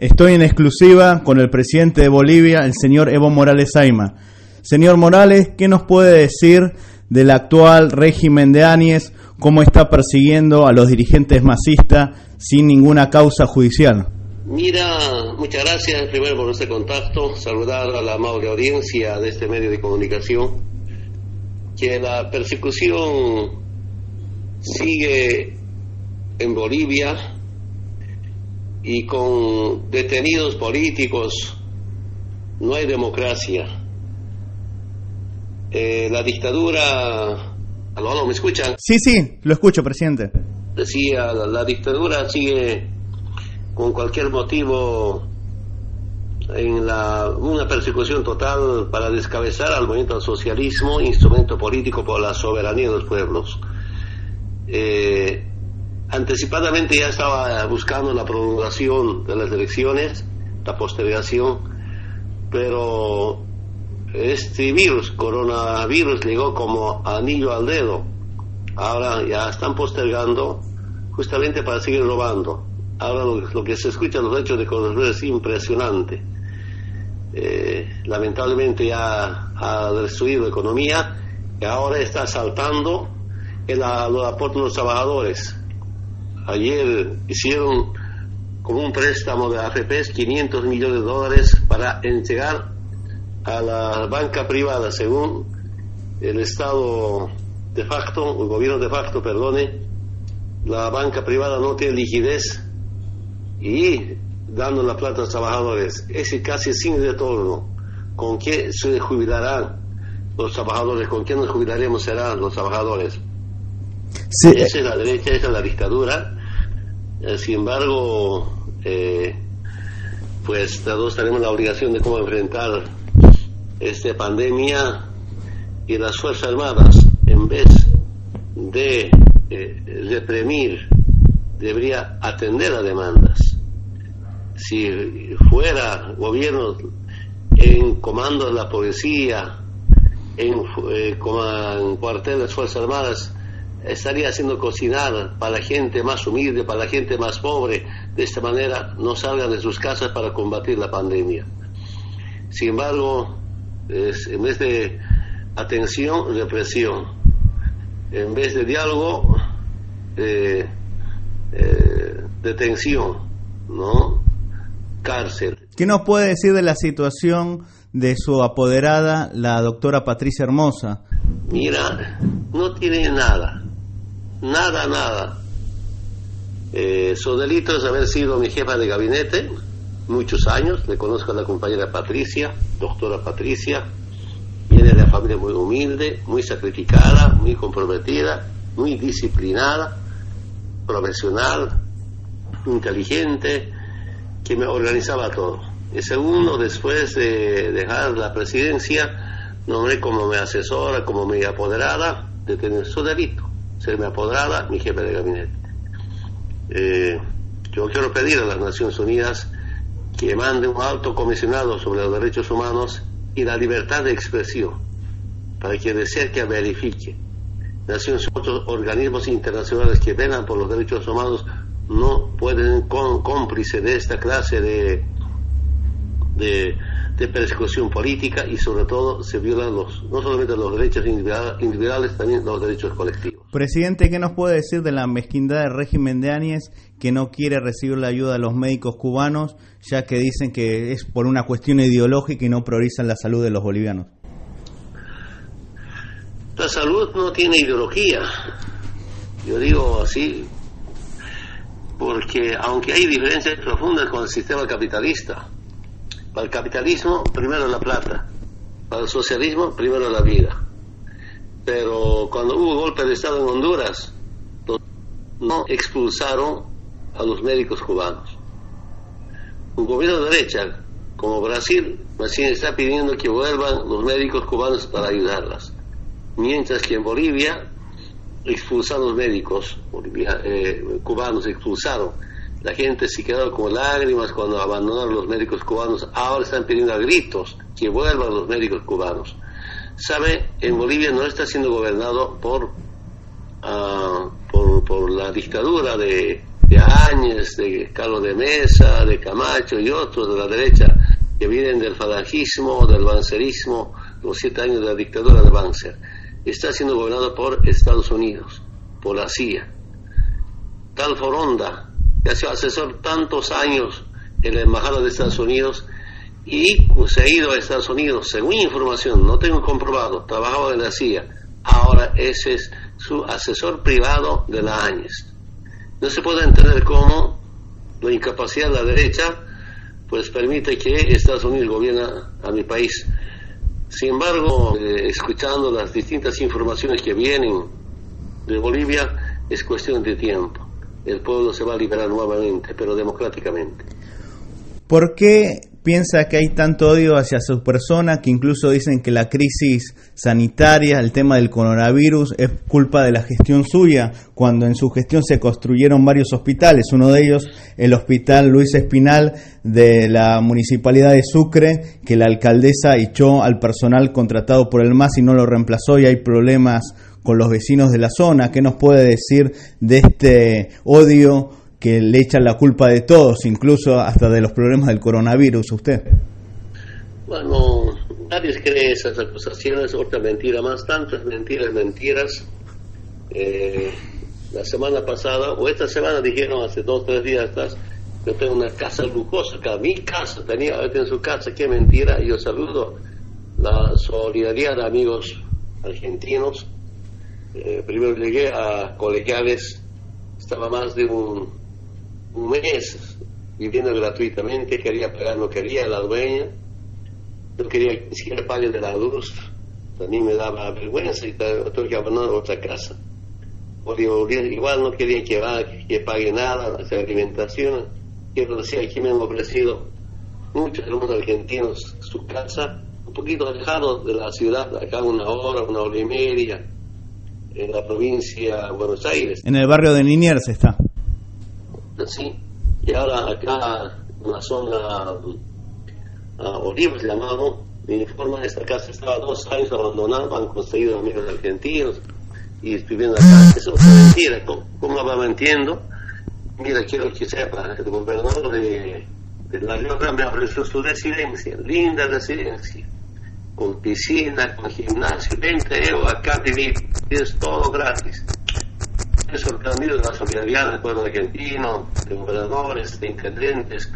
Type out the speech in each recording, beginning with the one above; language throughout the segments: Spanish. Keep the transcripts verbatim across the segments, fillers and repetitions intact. Estoy en exclusiva con el presidente de Bolivia, el señor Evo Morales Ayma. Señor Morales, ¿qué nos puede decir del actual régimen de Áñez? ¿Cómo está persiguiendo a los dirigentes masistas sin ninguna causa judicial? Mira, muchas gracias primero por este contacto, saludar a la amable audiencia de este medio de comunicación, que la persecución sigue en Bolivia y con detenidos políticos no hay democracia. Eh, la dictadura... ¿Aló, aló, me escuchan? Sí, sí, lo escucho, presidente. Decía, la, la dictadura sigue con cualquier motivo en la, una persecución total para descabezar al movimiento al socialismo, instrumento político por la soberanía de los pueblos. Eh, anticipadamente ya estaba buscando la prolongación de las elecciones, la postergación, pero este virus, coronavirus, llegó como anillo al dedo. Ahora ya están postergando justamente para seguir robando. Ahora lo, lo que se escucha en los hechos de corrupción es impresionante. Eh, lamentablemente ya ha destruido la economía y ahora está asaltando el aporte de los trabajadores. Ayer hicieron como un préstamo de A F Pes quinientos millones de dólares para entregar a la banca privada, según el Estado de facto, el gobierno de facto, perdone, la banca privada no tiene liquidez y dando la plata a los trabajadores, es casi sin retorno. ¿Con qué se jubilarán los trabajadores? ¿Con qué nos jubilaremos serán los trabajadores? Sí. Esa es la derecha, esa es la dictadura. Eh, sin embargo, eh, pues todos tenemos la obligación de cómo enfrentar esta pandemia y las Fuerzas Armadas, en vez de eh, reprimir, debería atender a demandas. Si fuera gobierno en comando de la policía, en, eh, en cuartel de las Fuerzas Armadas, estaría haciendo cocinar para la gente más humilde, para la gente más pobre. De esta manera no salgan de sus casas para combatir la pandemia. Sin embargo, es, en vez de atención, represión. En vez de diálogo, eh, eh, detención, ¿no? Cárcel. ¿Qué nos puede decir de la situación de su apoderada, la doctora Patricia Hermosa? Mira, no tiene nada, nada, nada. Eh, su delito es haber sido mi jefa de gabinete muchos años. Le conozco a la compañera Patricia, doctora Patricia. Viene de una familia muy humilde, muy sacrificada, muy comprometida, muy disciplinada, profesional, inteligente, que me organizaba todo. Y segundo, después de dejar la presidencia, nombré como mi asesora, como mi apoderada, de tener su delito, ser mi apoderada, mi jefe de gabinete. Eh, yo quiero pedir a las Naciones Unidas que mande un alto comisionado sobre los derechos humanos y la libertad de expresión, para que de cerca verifique. Naciones Unidas, otros organismos internacionales que velan por los derechos humanos, no pueden con cómplice de esta clase de, de, de persecución política, y sobre todo se violan los, no solamente los derechos individuales, también los derechos colectivos. Presidente, ¿qué nos puede decir de la mezquindad del régimen de Áñez, que no quiere recibir la ayuda de los médicos cubanos, ya que dicen que es por una cuestión ideológica y no priorizan la salud de los bolivianos? La salud no tiene ideología, yo digo así, porque aunque hay diferencias profundas con el sistema capitalista, para el capitalismo primero la plata, para el socialismo primero la vida. Pero cuando hubo golpe de Estado en Honduras, no expulsaron a los médicos cubanos. Un gobierno de derecha como Brasil recién está pidiendo que vuelvan los médicos cubanos para ayudarlas, mientras que en Bolivia expulsaron los médicos Bolivia, eh, cubanos, expulsaron. La gente se quedó con lágrimas cuando abandonaron los médicos cubanos. Ahora están pidiendo a gritos que vuelvan los médicos cubanos. Sabe, en Bolivia no está siendo gobernado por, uh, por, por la dictadura de, Patricia Áñez, de Carlos de Mesa, de Camacho y otros de la derecha que vienen del falangismo, del banzerismo, los siete años de la dictadura de Banzer. Está siendo gobernado por Estados Unidos, por la C I A. Tal Foronda, que ha sido asesor tantos años en la embajada de Estados Unidos y se ha ido a Estados Unidos, según información, no tengo comprobado, trabajaba en la C I A. Ahora ese es su asesor privado de la Áñez. No se puede entender cómo la incapacidad de la derecha pues permite que Estados Unidos gobierna a mi país. Sin embargo, eh, escuchando las distintas informaciones que vienen de Bolivia, es cuestión de tiempo. El pueblo se va a liberar nuevamente, pero democráticamente. ¿Por qué piensa que hay tanto odio hacia sus personas, que incluso dicen que la crisis sanitaria, el tema del coronavirus, es culpa de la gestión suya, cuando en su gestión se construyeron varios hospitales? Uno de ellos, el hospital Luis Espinal de la municipalidad de Sucre, que la alcaldesa echó al personal contratado por el M A S y no lo reemplazó, y hay problemas con los vecinos de la zona. ¿Qué nos puede decir de este odio que le echan la culpa de todos, incluso hasta de los problemas del coronavirus, usted? Bueno, nadie cree esas acusaciones, otra mentira más, tantas mentiras, mentiras. Eh, la semana pasada, o esta semana dijeron hace dos, tres días atrás, yo tengo una casa lujosa, acá, mi casa, tenía, ahorita en su casa, qué mentira. Yo saludo la solidaridad de amigos argentinos. Eh, primero llegué a Colegiales, estaba más de un... un mes viviendo gratuitamente, quería pagar, no quería la dueña, no quería ni siquiera pagar de la luz, también me daba vergüenza y tuve que abandonar otra casa. Igual no quería que, que pague nada, hacer alimentación. Quiero decir, aquí me han ofrecido muchos hermanos argentinos su casa, un poquito alejado de la ciudad, acá una hora, una hora y media, en la provincia de Buenos Aires. En el barrio de Liniers está. Sí, y ahora acá en la zona Bolívar, se llamaba, me informan, esta casa estaba dos años abandonada, han conseguido amigos argentinos y viviendo acá. Eso es mentira, ¿cómo, cómo la vamos mintiendo? Mira, quiero que sepa, el gobernador de, de la Rioja me ofreció su residencia, linda residencia, con piscina, con gimnasio, veinte euros acá vivir, es todo gratis. Sorprendido de la solidaridad del pueblo argentino, de gobernadores, de intendentes.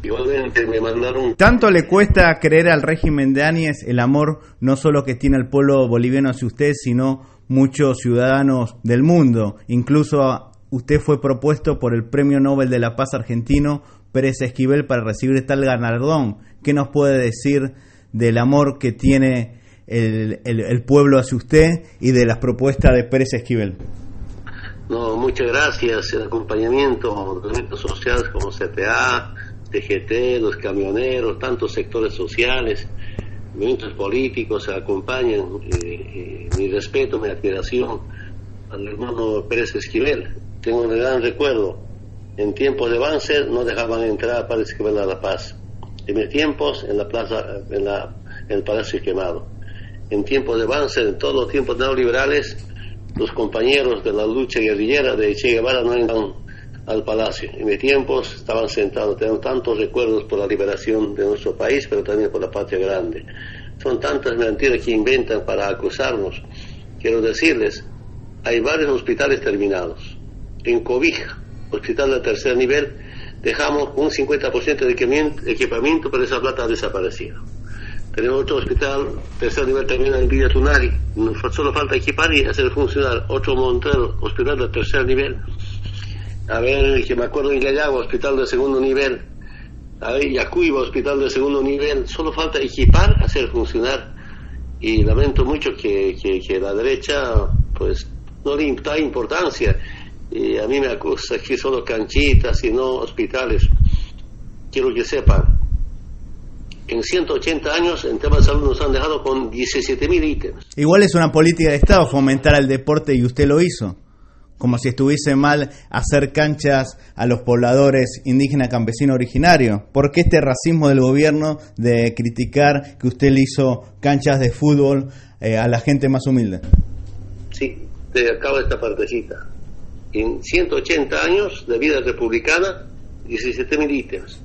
Igualmente me mandaron... ¿Tanto le cuesta creer al régimen de Áñez el amor no solo que tiene el pueblo boliviano hacia usted, sino muchos ciudadanos del mundo? Incluso usted fue propuesto por el Premio Nobel de la Paz argentino Pérez Esquivel para recibir tal galardón. ¿Qué nos puede decir del amor que tiene el, el, el pueblo hacia usted y de las propuestas de Pérez Esquivel? No, muchas gracias. El acompañamiento de movimientos sociales como C T A, T G T, los camioneros, tantos sectores sociales, movimientos políticos acompañan. Eh, eh, mi respeto, mi admiración al hermano Pérez Esquivel. Tengo un gran recuerdo. En tiempos de Banzer no dejaban entrar a Pérez Esquivel a La Paz. En mis tiempos, en la plaza, en, la, en el Palacio Quemado. En tiempos de Banzer, en todos los tiempos neoliberales, los compañeros de la lucha guerrillera de Che Guevara no entran al palacio. En mis tiempos estaban sentados. Tengo tantos recuerdos por la liberación de nuestro país, pero también por la patria grande. Son tantas mentiras que inventan para acusarnos. Quiero decirles, hay varios hospitales terminados. En Cobija, hospital de tercer nivel, dejamos un cincuenta por ciento de equipamiento, pero esa plata ha desaparecido. Tenemos otro hospital, tercer nivel terminal en Villa Tunari. Nos solo falta equipar y hacer funcionar. Otro Montero, hospital de tercer nivel. A ver, que me acuerdo en Yacuíba, hospital de segundo nivel. A ver, Yacuíba, hospital de segundo nivel. Solo falta equipar, hacer funcionar. Y lamento mucho que, que, que la derecha, pues, no le da importancia. Y a mí me acusa que solo canchitas y no hospitales. Quiero que sepan. En ciento ochenta años, en temas de salud, nos han dejado con diecisiete mil ítems. Igual es una política de Estado fomentar el deporte y usted lo hizo. Como si estuviese mal hacer canchas a los pobladores indígenas campesinos originarios. ¿Por qué este racismo del gobierno de criticar que usted le hizo canchas de fútbol eh, a la gente más humilde? Sí, te acabo esta partecita. en ciento ochenta años de vida republicana, diecisiete mil ítems.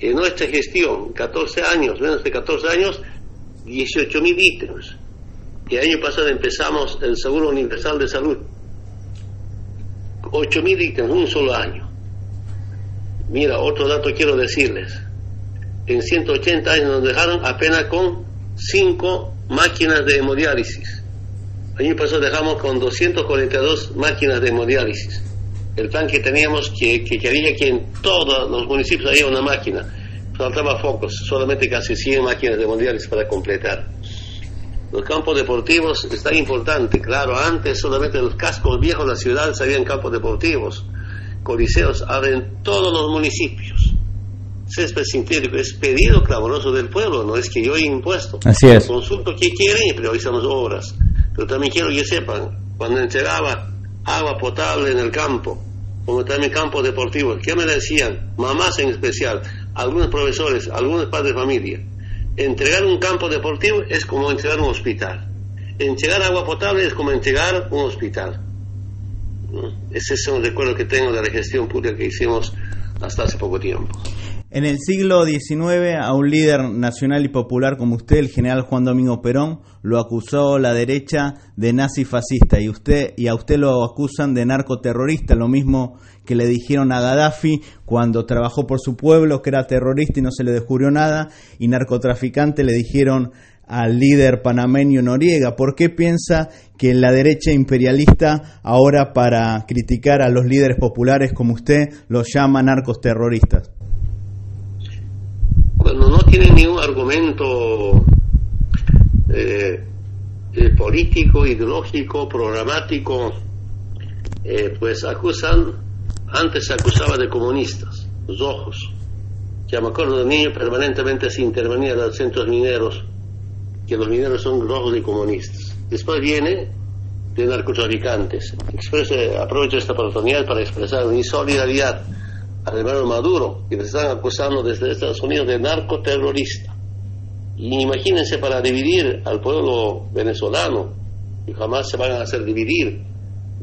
En nuestra gestión, catorce años, menos de catorce años, dieciocho mil ítems. El año pasado empezamos el Seguro Universal de Salud, ocho mil ítems, un solo año. Mira, otro dato quiero decirles. En ciento ochenta años nos dejaron apenas con cinco máquinas de hemodiálisis. El año pasado dejamos con doscientas cuarenta y dos máquinas de hemodiálisis. El plan que teníamos, que, que quería que en todos los municipios haya una máquina. Faltaba focos, solamente casi cien máquinas de hemodiálisis para completar. Los campos deportivos están importantes, claro, antes solamente los cascos viejos de la ciudad habían campos deportivos. Coliseos abren todos los municipios. Césped sintético es pedido clamoroso del pueblo, no es que yo he impuesto. Así es. Consulto qué quieren y priorizamos obras. Pero también quiero que sepan, cuando entregaba agua potable en el campo, como también campos deportivos, ¿qué me decían? Mamás en especial, algunos profesores, algunos padres de familia. Entregar un campo deportivo es como entregar un hospital. Entregar agua potable es como entregar un hospital. Ese es un recuerdo que tengo de la gestión pública que hicimos hasta hace poco tiempo. En el siglo diecinueve, a un líder nacional y popular como usted, el general Juan Domingo Perón, lo acusó la derecha de nazi fascista y usted y a usted lo acusan de narcoterrorista, lo mismo que le dijeron a Gaddafi cuando trabajó por su pueblo, que era terrorista y no se le descubrió nada, y narcotraficante le dijeron al líder panameño Noriega. ¿Por qué piensa que la derecha imperialista ahora, para criticar a los líderes populares como usted, los llama narcos terroristas? Bueno, no tienen ningún argumento eh, eh, político, ideológico, programático. Eh, pues acusan, antes se acusaba de comunistas, los ojos. Ya me acuerdo de niño, permanentemente se intervenía en los centros mineros, que los mineros son rojos y comunistas. Después viene de narcotraficantes. Expreso, aprovecho esta oportunidad para expresar mi solidaridad al hermano Maduro, que les están acusando desde Estados Unidos de narcoterrorista. Y imagínense, para dividir al pueblo venezolano, que jamás se van a hacer dividir,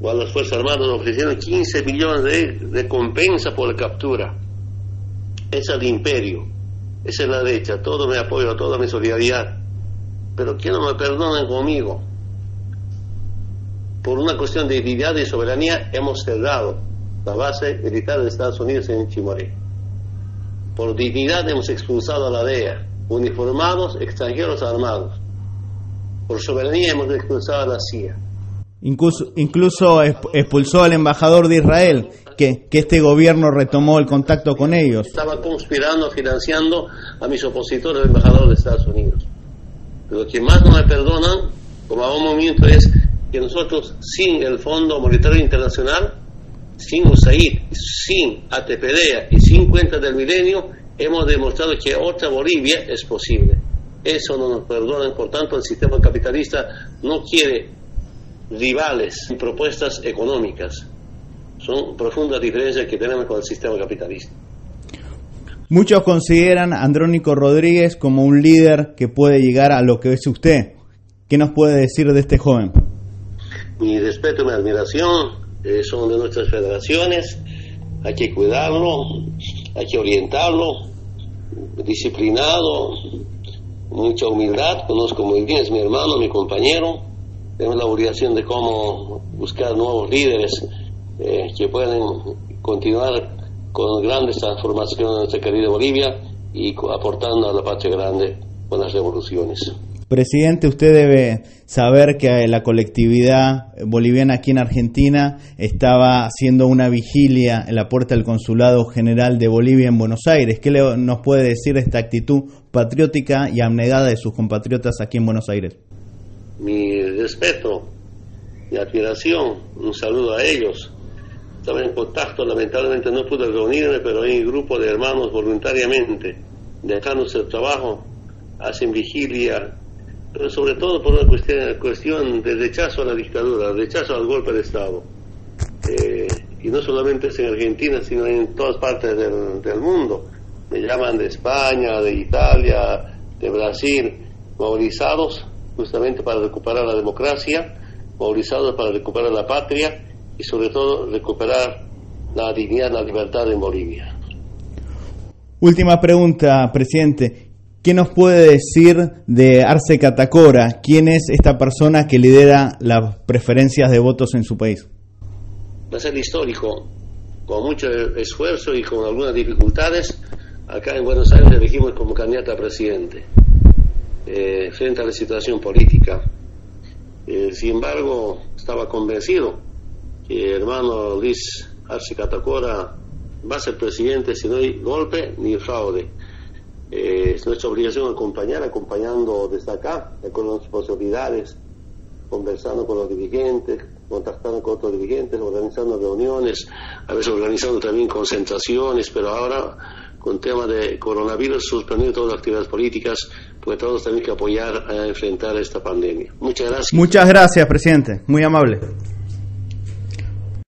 o a las Fuerzas Armadas ofreciendo quince millones de recompensa por la captura. Esa es el imperio, esa es la derecha. Todo mi apoyo, toda mi solidaridad. Pero que no me perdonen conmigo. Por una cuestión de dignidad y soberanía hemos cerrado la base militar de Estados Unidos en Chimoré. Por dignidad hemos expulsado a la D E A, uniformados, extranjeros armados. Por soberanía hemos expulsado a la C I A. Incluso, incluso expulsó al embajador de Israel, que, que este gobierno retomó el contacto con ellos. Estaba conspirando, financiando a mis opositores, el embajador de Estados Unidos. Lo que más no me perdonan, como a un momento, es que nosotros, sin el Fondo Monetario Internacional, sin USAID, sin A T P D E A y sin Cuentas del Milenio, hemos demostrado que otra Bolivia es posible. Eso no nos perdonan. Por tanto, el sistema capitalista no quiere rivales ni propuestas económicas. Son profundas diferencias que tenemos con el sistema capitalista. Muchos consideran a Andrónico Rodríguez como un líder que puede llegar a lo que es usted. ¿Qué nos puede decir de este joven? Mi respeto y mi admiración, eh, son de nuestras federaciones. Hay que cuidarlo, hay que orientarlo, disciplinado, mucha humildad. Conozco muy bien, es mi hermano, mi compañero. Tenemos la obligación de cómo buscar nuevos líderes eh, que puedan continuar con grandes transformaciones en nuestra querida Bolivia y aportando a la patria grande con las revoluciones. Presidente, usted debe saber que la colectividad boliviana aquí en Argentina estaba haciendo una vigilia en la puerta del Consulado General de Bolivia en Buenos Aires. ¿Qué le, nos puede decir esta actitud patriótica y abnegada de sus compatriotas aquí en Buenos Aires? Mi respeto, mi admiración, un saludo a ellos. Estaba en contacto, lamentablemente no pude reunirme, pero hay un grupo de hermanos voluntariamente dejando su trabajo, hacen vigilia, pero sobre todo por una cuestión, cuestión de rechazo a la dictadura, rechazo al golpe de Estado. Eh, y no solamente es en Argentina, sino en todas partes del, del mundo. Me llaman de España, de Italia, de Brasil, movilizados justamente para recuperar la democracia, movilizados para recuperar la patria. y sobre todo recuperar la dignidad, la libertad en Bolivia. Última pregunta, presidente. ¿Qué nos puede decir de Arce Catacora? ¿Quién es esta persona que lidera las preferencias de votos en su país? Va a ser histórico. Con mucho esfuerzo y con algunas dificultades, acá en Buenos Aires elegimos como candidato a presidente, eh, frente a la situación política. Eh, sin embargo, estaba convencido que el hermano Luis Arce Catacora va a ser presidente si no hay golpe ni fraude. Eh, es nuestra obligación acompañar, acompañando desde acá, con las posibilidades, conversando con los dirigentes, contactando con otros dirigentes, organizando reuniones, a veces organizando también concentraciones, pero ahora con tema de coronavirus suspendiendo todas las actividades políticas, porque todos tenemos que apoyar a enfrentar esta pandemia. Muchas gracias. Muchas gracias, presidente. Muy amable.